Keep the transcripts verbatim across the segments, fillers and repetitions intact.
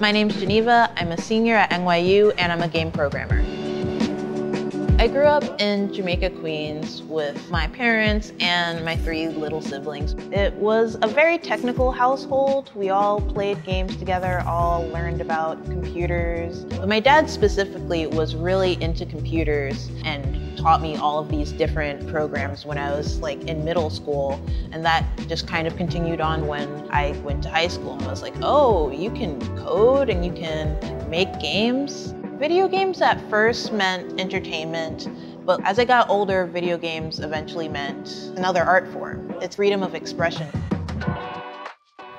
My name's Geneva, I'm a senior at N Y U, and I'm a game programmer. I grew up in Jamaica, Queens with my parents and my three little siblings. It was a very technical household. We all played games together, all learned about computers. But my dad specifically was really into computers and taught me all of these different programs when I was like in middle school. And that just kind of continued on when I went to high school. I was like, oh, you can code and you can make games. Video games at first meant entertainment, but as I got older, video games eventually meant another art form. It's freedom of expression.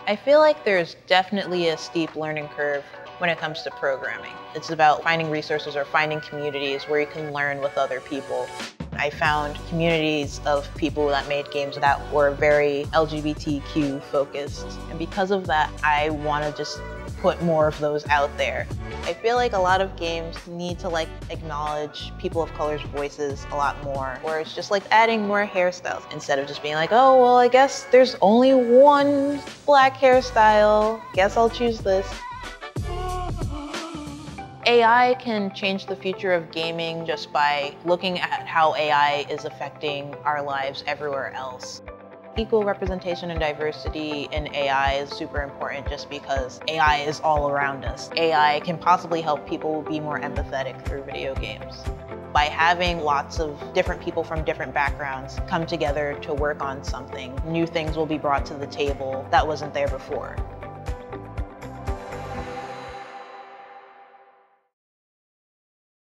I feel like there's definitely a steep learning curve when it comes to programming. It's about finding resources or finding communities where you can learn with other people. I found communities of people that made games that were very L G B T Q focused. And because of that, I want to just put more of those out there. I feel like a lot of games need to like acknowledge people of color's voices a lot more, where it's just like adding more hairstyles instead of just being like, oh, well, I guess there's only one black hairstyle. Guess I'll choose this. A I can change the future of gaming just by looking at how A I is affecting our lives everywhere else. Equal representation and diversity in A I is super important just because A I is all around us. A I can possibly help people be more empathetic through video games. By having lots of different people from different backgrounds come together to work on something, new things will be brought to the table that wasn't there before.